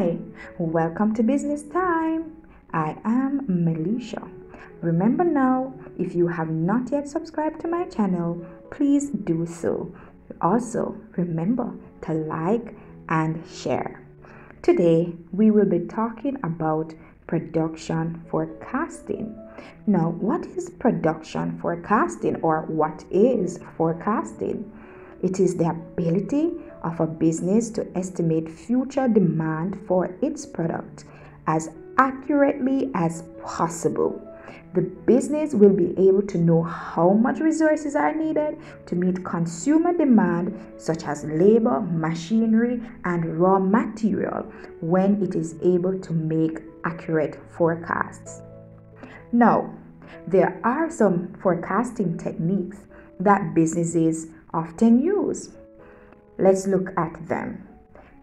Hi, welcome to Business Time. I am Melesha. Remember now, if you have not yet subscribed to my channel, please do so. Also, remember to like and share. Today, we will be talking about production forecasting. Now, what is production forecasting, or what is forecasting? It is the ability of a business to estimate future demand for its product as accurately as possible. The business will be able to know how much resources are needed to meet consumer demand, such as labor, machinery, and raw material, when it is able to make accurate forecasts. Now, there are some forecasting techniques that businesses often use. Let's look at them.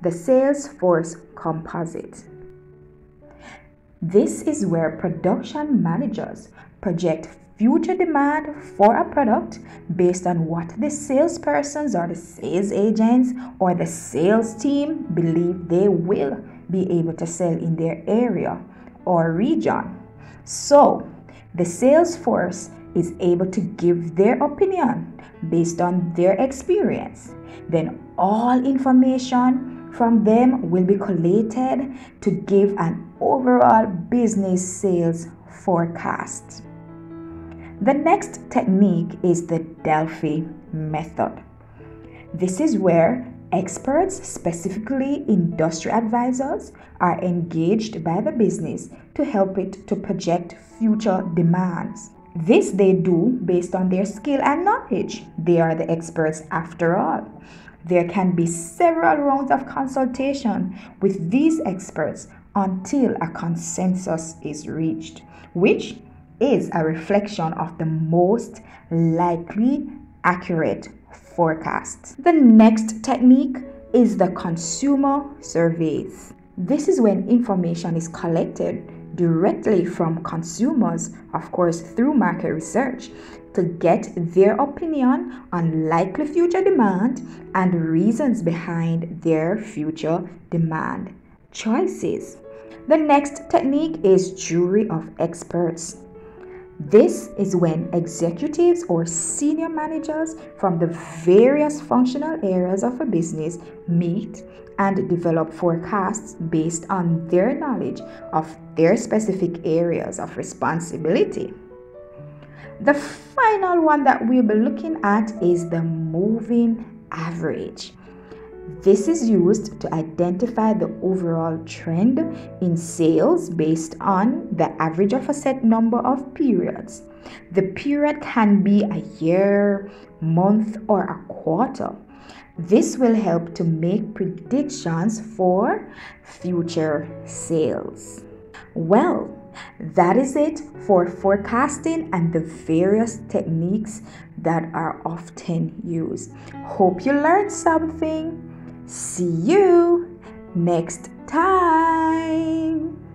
The Salesforce composite. This is where production managers project future demand for a product based on what the salespersons or the sales agents or the sales team believe they will be able to sell in their area or region. So, the Salesforce is able to give their opinion based on their experience. Then all information from them will be collated to give an overall business sales forecast. The next technique is the Delphi method. This is where experts, specifically industry advisors, are engaged by the business to help it to project future demands. This they do based on their skill and knowledge. They are the experts after all. There can be several rounds of consultation with these experts until a consensus is reached, which is a reflection of the most likely accurate forecast. The next technique is the consumer surveys. This is when information is collected directly from consumers, of course through market research, to get their opinion on likely future demand and reasons behind their future demand choices. The next technique is jury of experts. This is when executives or senior managers from the various functional areas of a business meet and develop forecasts based on their knowledge of their specific areas of responsibility. The final one that we'll be looking at is the moving average. This is used to identify the overall trend in sales based on the average of a set number of periods. The period can be a year, month, or a quarter. This will help to make predictions for future sales. Well, that is it for forecasting and the various techniques that are often used. Hope you learned something. See you next time.